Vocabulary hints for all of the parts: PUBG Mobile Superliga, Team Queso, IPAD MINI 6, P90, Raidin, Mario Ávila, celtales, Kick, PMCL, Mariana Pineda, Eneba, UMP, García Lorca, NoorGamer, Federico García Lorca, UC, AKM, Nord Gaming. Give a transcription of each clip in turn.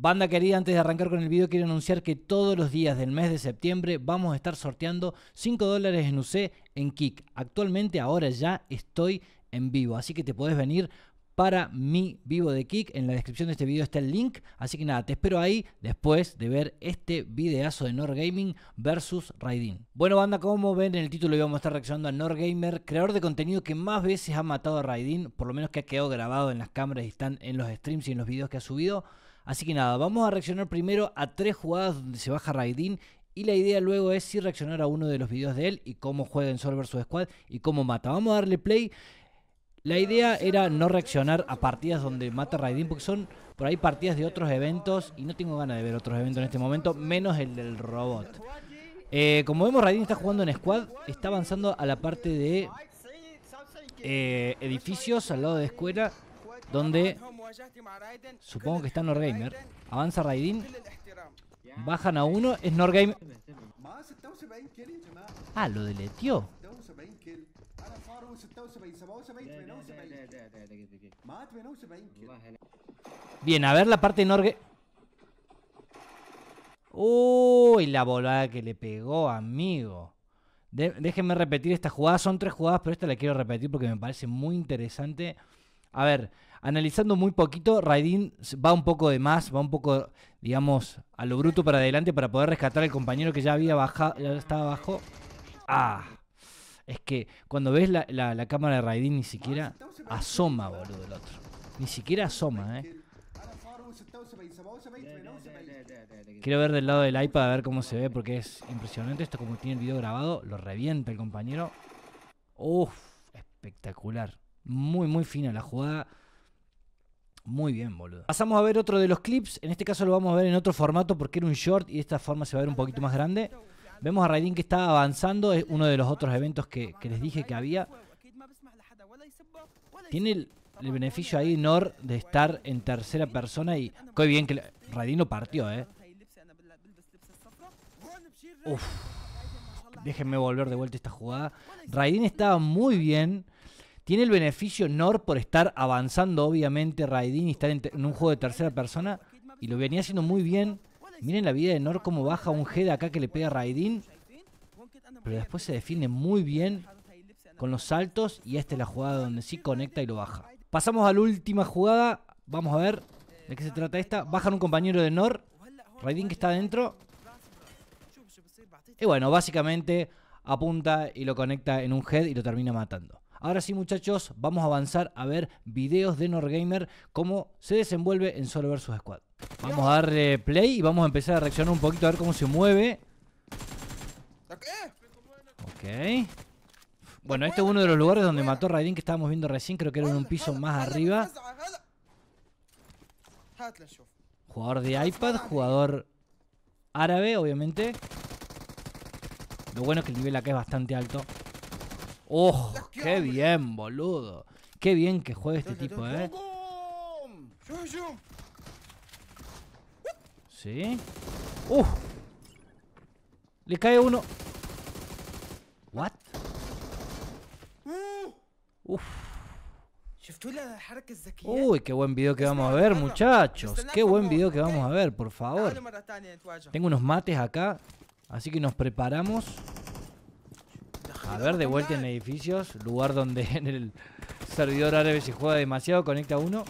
Banda querida, antes de arrancar con el video quiero anunciar que todos los días del mes de septiembre vamos a estar sorteando $5 en UC en Kick. Actualmente ahora ya estoy en vivo, así que te podés venir para mi vivo de Kick. En la descripción de este video está el link, así que nada, te espero ahí después de ver este videazo de Nord Gaming versus Raidin. Bueno banda, como ven en el título hoy vamos a estar reaccionando a NoorGamer, creador de contenido que más veces ha matado a Raidin, por lo menos que ha quedado grabado en las cámaras y están en los streams y en los videos que ha subido. Así que nada, vamos a reaccionar primero a 3 jugadas donde se baja Raidin y la idea luego es sí reaccionar a uno de los videos de él y cómo juega en Sol vs Squad y cómo mata. Vamos a darle play. La idea era no reaccionar a partidas donde mata Raidin porque son por ahí partidas de otros eventos y no tengo ganas de ver otros eventos en este momento, menos el del robot. Como vemos, Raidin está jugando en Squad, está avanzando a la parte de edificios al lado de escuela, donde supongo que está NoorGamer. Avanza Raidin, bajan a uno, es NoorGamer. Ah, lo deleteó. Bien, a ver la parte de NoorGamer. Uy, la volada que le pegó, amigo. Déjenme repetir esta jugada, son 3 jugadas, pero esta la quiero repetir porque me parece muy interesante. A ver, analizando muy poquito, Raidin va un poco de más, va un poco, digamos, a lo bruto para adelante para poder rescatar al compañero que ya había bajado, ya estaba abajo. Ah, es que cuando ves la cámara de Raidin ni siquiera asoma, boludo, el otro. Ni siquiera asoma, Quiero ver del lado del iPad a ver cómo se ve porque es impresionante. Esto como tiene el video grabado, lo revienta el compañero. Uf, espectacular. Muy, muy fina la jugada. Muy bien, boludo. Pasamos a ver otro de los clips. En este caso lo vamos a ver en otro formato porque era un short y de esta forma se va a ver un poquito más grande. Vemos a Raidin que está avanzando. Es uno de los otros eventos que les dije que había. Tiene el beneficio ahí, Nord, de estar en tercera persona. Y qué bien que Raidin lo partió, Uf. Déjenme volver de vuelta esta jugada. Raidin estaba muy bien. Tiene el beneficio Nord por estar avanzando, obviamente, Raidin y estar en un juego de tercera persona. Y lo venía haciendo muy bien. Miren la vida de Nord cómo baja un head acá que le pega a Raidin. Pero después se defiende muy bien con los saltos. Y esta es la jugada donde sí conecta y lo baja. Pasamos a la última jugada. Vamos a ver de qué se trata esta. Bajan un compañero de Nord. Raidin que está adentro. Y bueno, básicamente apunta y lo conecta en un head y lo termina matando. Ahora sí, muchachos, vamos a avanzar a ver videos de NoorGamer, cómo se desenvuelve en Solo vs Squad. Vamos a darle play y vamos a empezar a reaccionar un poquito a ver cómo se mueve. Ok. Bueno, este es uno de los lugares donde mató a Raidin que estábamos viendo recién. Creo que era en un piso más arriba. Jugador de iPad, jugador árabe, obviamente. Lo bueno es que el nivel acá es bastante alto. ¡Oh! ¡Qué bien, boludo! ¡Qué bien que juega este tipo, ¿Sí? ¡Uf! Le cae uno. ¿What? ¡Uf! ¡Uy, qué buen video que vamos a ver, muchachos! ¡Qué buen video que vamos a ver, por favor! Tengo unos mates acá, así que nos preparamos. A ver, de vuelta en edificios, lugar donde en el servidor árabe se juega demasiado, conecta uno.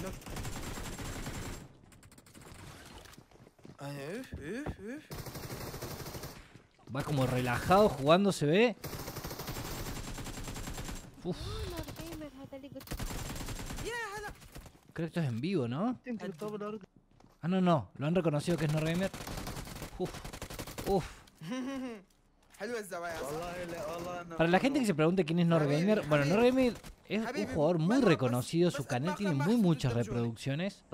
Va como relajado jugando, se ve. Uf. Creo que esto es en vivo, ¿no? Ah, no, no, lo han reconocido que es NoorGamer. Uf, uf. Para la gente que se pregunte quién es NoorGamer, bueno, NoorGamer es un jugador muy reconocido, su canal tiene muchas reproducciones.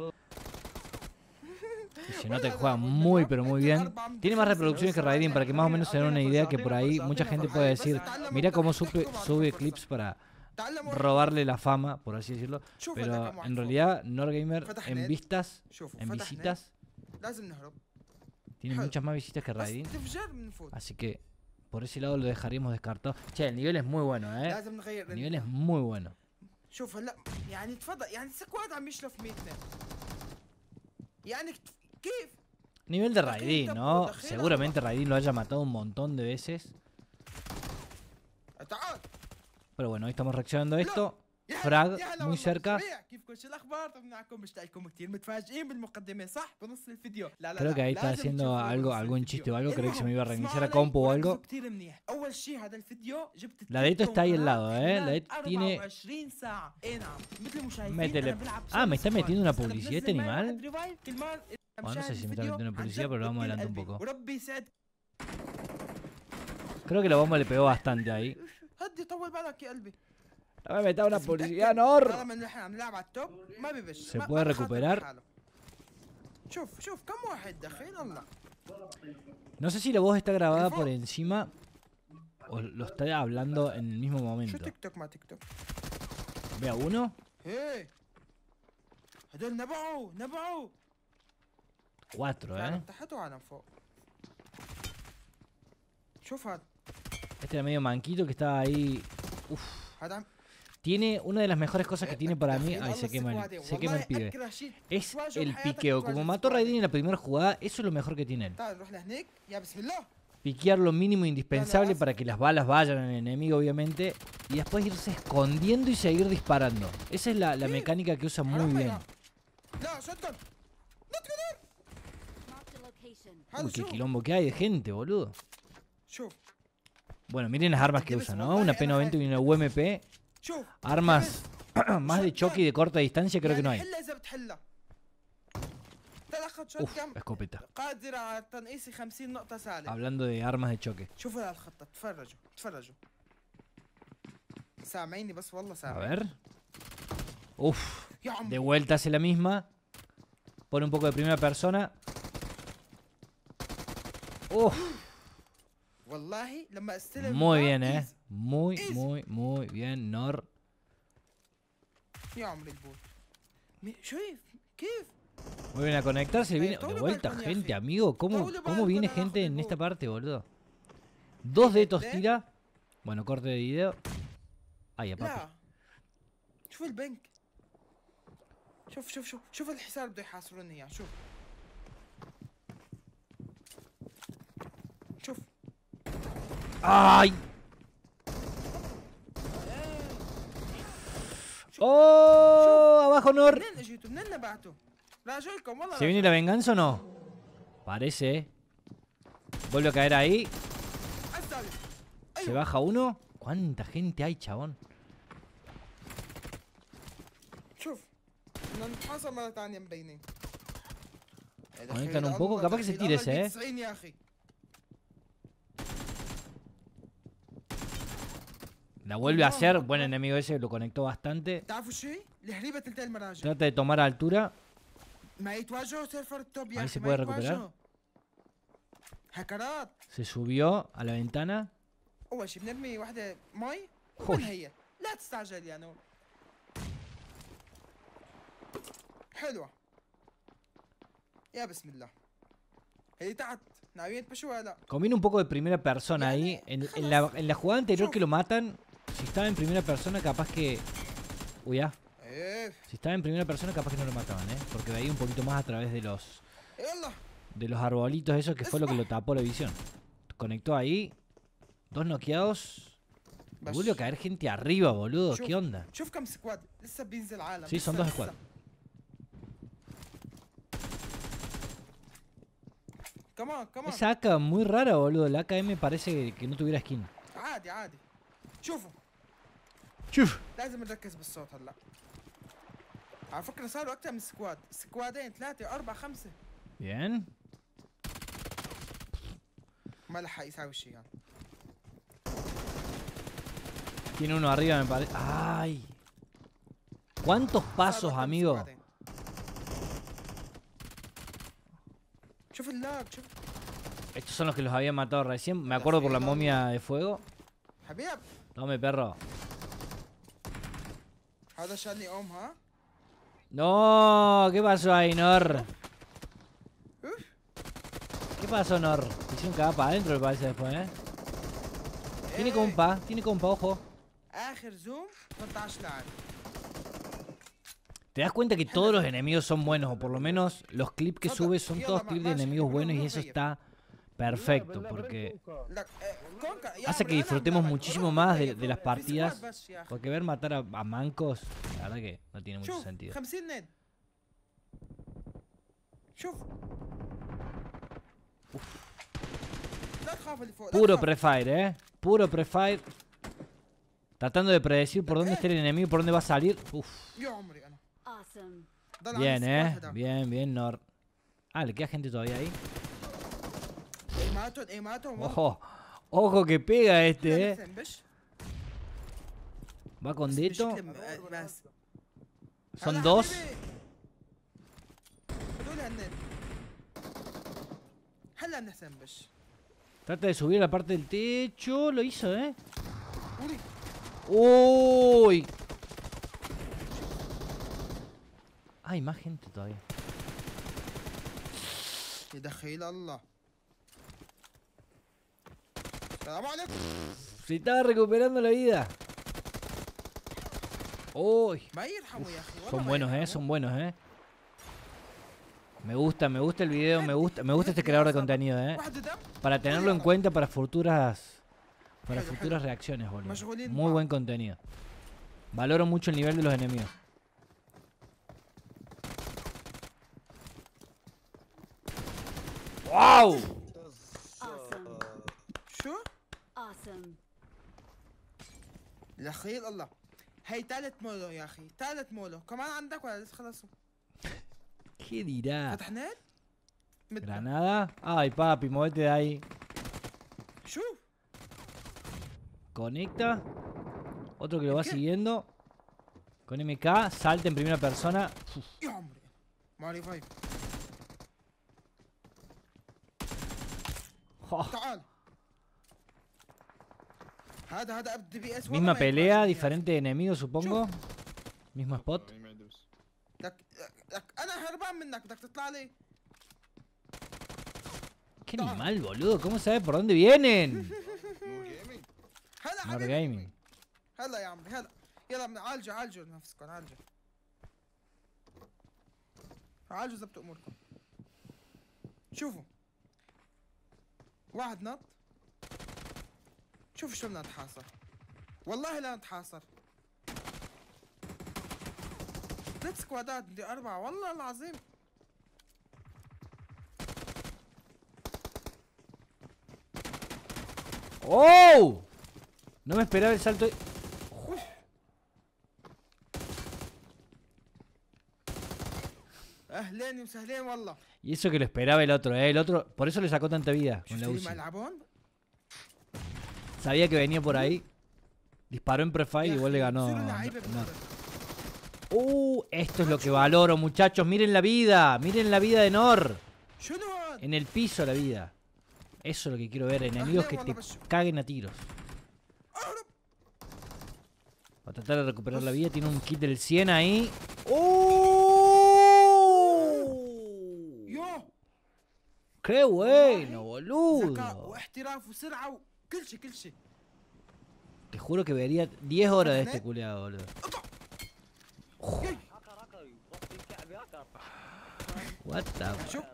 Y se nota que juega muy pero muy bien. Tiene más reproducciones que Raidin, para que más o menos se den una idea que por ahí mucha gente puede decir, mira cómo sube clips para robarle la fama, por así decirlo. Pero en realidad NoorGamer en vistas, en visitas, tiene muchas más visitas que Raidin. Así que por ese lado lo dejaríamos descartado. Che, el nivel es muy bueno, El nivel es muy bueno. Nivel de Raidin, ¿no? Seguramente Raidin lo haya matado un montón de veces. Pero bueno, ahí estamos reaccionando a esto. Frag muy cerca. Creo que ahí está haciendo algo, algún chiste o algo. Creo que se me iba a reiniciar a compu o algo. La Deto está ahí al lado, ¿eh? La Deto tiene... Métele. Ah, ¿me está metiendo una publicidad este animal? Bueno, no sé si me está metiendo una publicidad, pero lo vamos adelante un poco. Creo que la bomba le pegó bastante ahí. Me metí una publicidad, Nord. Se puede recuperar. No sé si la voz está grabada por encima o lo está hablando en el mismo momento. Ve a uno. Cuatro, Este era medio manquito que estaba ahí. Uf. Tiene una de las mejores cosas que tiene para mí. Ay, se quema el pibe. Es el piqueo. Como mató Raidin en la primera jugada, eso es lo mejor que tiene él. Piquear lo mínimo indispensable para que las balas vayan al enemigo, obviamente. Y después irse escondiendo y seguir disparando. Esa es la mecánica que usa muy bien. Uy, qué quilombo que hay de gente, boludo. Bueno, miren las armas que usa, ¿no? Una P90 y una UMP. Armas más de choque y de corta distancia creo que no hay. Uf, escopeta. Hablando de armas de choque. A ver. Uf, de vuelta hace la misma. Pone un poco de primera persona. Uf. Muy bien, muy bien, Nord. Vuelven a conectarse. Viene de vuelta gente, amigo. ¿Cómo viene gente en esta parte, boludo? Dos dedos tira. Bueno, corte de video. Ahí, papá. ¡Ay! ¡Oh! Abajo, Nord. ¿Se viene la venganza o no? Parece. Vuelve a caer ahí. Se baja uno. ¿Cuánta gente hay, chabón? Conectan un poco. Capaz que se tire ese, ¿eh? La vuelve a hacer, buen enemigo ese, lo conectó bastante. Trata de tomar altura. Ahí se puede recuperar. Se subió a la ventana. Uy. Conviene un poco de primera persona ahí. En la jugada anterior que lo matan... Si estaba en primera persona, capaz que... Uy, ya. Si estaba en primera persona, capaz que no lo mataban, ¿eh? Porque veía un poquito más a través de los... De los arbolitos esos, que fue lo que lo tapó la visión. Conectó ahí. Dos noqueados. Vuelve a caer gente arriba, boludo. ¿Qué onda? Sí, son dos squads. Esa AK muy rara, boludo. La AKM parece que no tuviera skin. شوف لازم نركز بالصوت هلا على فكره صاروا اكثر من سكواد سكوادين 3 4 5 يعني ما لحق يساوي شيء يعني tiene uno arriba me parece ay cuántos pasos amigo شوف اللاج شوف estos son los que los habían matado recién me acuerdo por la momia de fuego حبيب Tome, perro. No, ¿qué pasó ahí, Nord? ¿Qué pasó, Nord? Hicieron cagar para adentro, me parece, después, ¿eh? Tiene compa, ojo. Te das cuenta que todos los enemigos son buenos, o por lo menos los clips que subes son todos clips de enemigos buenos, y eso está perfecto, porque hace que disfrutemos muchísimo más de las partidas, porque ver matar a mancos, la verdad que no tiene mucho sentido. Puro prefire, puro prefire. Tratando de predecir por dónde está el enemigo, por dónde va a salir. Uf. Bien, bien, bien, Nord. Ah, le queda gente todavía ahí. Ojo, ojo que pega este, Va con Dito. Son dos. Trata de subir la parte del techo. Lo hizo, Uy. Hay más gente todavía. Se estaba recuperando la vida. Uy. Uf, son buenos, son buenos, me gusta el video, me gusta este creador de contenido, Para tenerlo en cuenta para futuras. Para futuras reacciones, boludo. Muy buen contenido. Valoro mucho el nivel de los enemigos. ¡Wow! ¿Qué dirá? Granada. Ay, papi, movete de ahí. Conecta. Otro que lo va siguiendo. Con MK. Salta en primera persona. Misma pelea, diferente enemigo, supongo. Mismo spot. Qué animal, boludo. ¿Cómo sabe por dónde vienen? Nord Gaming. واحد نط شوف شو بدنا نتحاصر والله لا نتحاصر ثلاث سكوادات بدي أربعة والله العظيم أوه no me esperaba el salto. Y eso que lo esperaba el otro, el otro. Por eso le sacó tanta vida con la UC. Sabía que venía por ahí. Disparó en prefire y igual le ganó. Esto es lo que valoro, muchachos. Miren la vida. Miren la vida de Nord. En el piso la vida. Eso es lo que quiero ver. Enemigos que te caguen a tiros. Va a tratar de recuperar la vida. Tiene un kit del 100 ahí. ¡Qué bueno, boludo! Te juro que vería 10 horas de este culeado, boludo. What the fuck?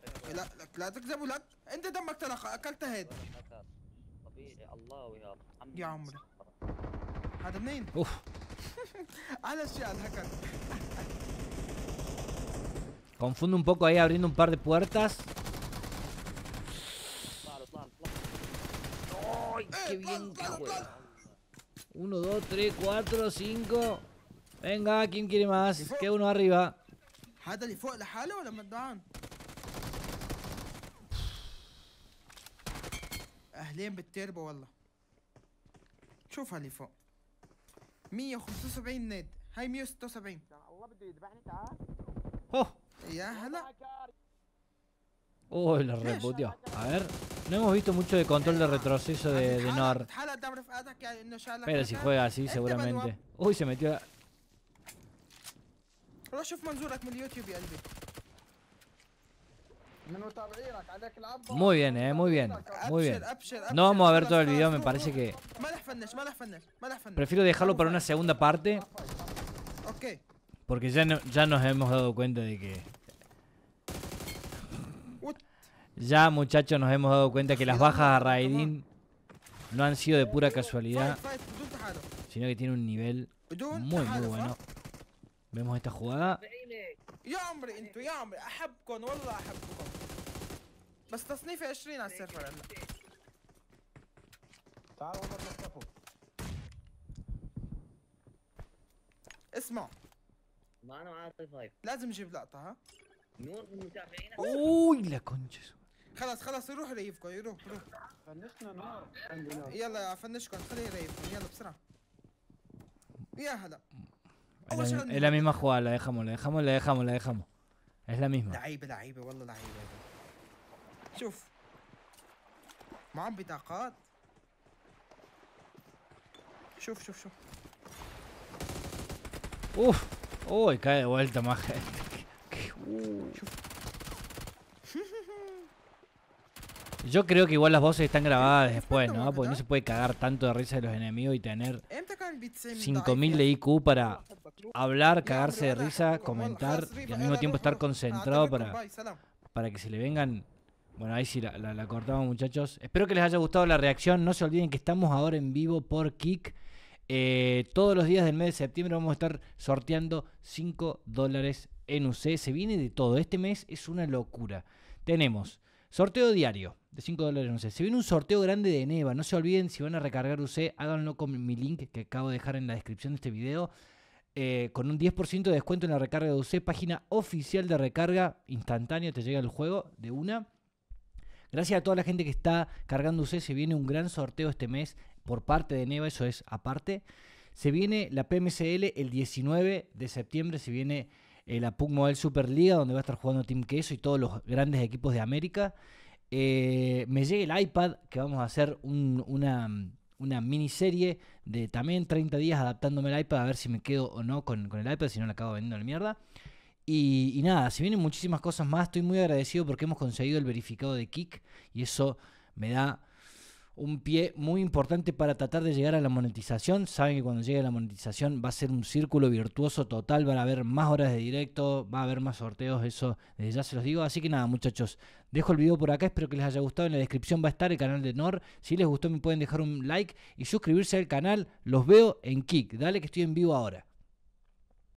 Confundo un poco ahí abriendo un par de puertas. Qué bien que juega. 1, 2, 3, 4, 5. Venga, ¿quién quiere más? Queda uno arriba. Oh, lo reputeó. A ver, no hemos visto mucho de control de retroceso de Nord. Pero si juega así, seguramente. Uy, se metió la... Muy bien, muy bien. Muy bien. No vamos a ver todo el video, me parece que... Prefiero dejarlo para una segunda parte. Porque ya nos hemos dado cuenta de que... Ya, muchachos, nos hemos dado cuenta que las bajas a Raidin no han sido de pura casualidad, sino que tiene un nivel muy, muy bueno. Vemos esta jugada. Uy, la concha. خلاص خلاص يروح ريفكم يروح يروح فنشنا نار يلا فنشكم خليه يريفكم يلا بسرعه يا هلا es la misma jugada, la dejamos, la dejamos, la dejamos, la dejamos. Es la misma. لعيبه لعيبه والله لعيبه شوف معهم بطاقات شوف شوف شوف اوف uy cae de vuelta más gente. Yo creo que igual las voces están grabadas después, ¿no? Porque no se puede cagar tanto de risa de los enemigos y tener 5000 de IQ para hablar, cagarse de risa, comentar y al mismo tiempo estar concentrado para que se le vengan... Bueno, ahí sí la cortamos, muchachos. Espero que les haya gustado la reacción. No se olviden que estamos ahora en vivo por Kick. Todos los días del mes de septiembre vamos a estar sorteando $5 en UC. Se viene de todo. Este mes es una locura. Tenemos... sorteo diario de $5, no sé. Se viene un sorteo grande de Eneba. No se olviden, si van a recargar UC, háganlo con mi link que acabo de dejar en la descripción de este video. Con un 10% de descuento en la recarga de UC. Página oficial de recarga instantánea. Te llega el juego de una. Gracias a toda la gente que está cargando UC. Se viene un gran sorteo este mes por parte de Eneba. Eso es aparte. Se viene la PMCL el 19 de septiembre. Se viene... la PUBG Mobile Superliga, donde va a estar jugando Team Queso y todos los grandes equipos de América. Me llega el iPad, que vamos a hacer una miniserie de también 30 días adaptándome al iPad, a ver si me quedo o no con el iPad, si no la acabo vendiendo la mierda. Y nada, se vienen muchísimas cosas más. Estoy muy agradecido porque hemos conseguido el verificado de Kick y eso me da un pie muy importante para tratar de llegar a la monetización. Saben que cuando llegue a la monetización va a ser un círculo virtuoso total. Van a haber más horas de directo, va a haber más sorteos, eso desde ya se los digo. Así que nada, muchachos, dejo el video por acá. Espero que les haya gustado. En la descripción va a estar el canal de Nord. Si les gustó me pueden dejar un like y suscribirse al canal. Los veo en Kick. Dale que estoy en vivo ahora.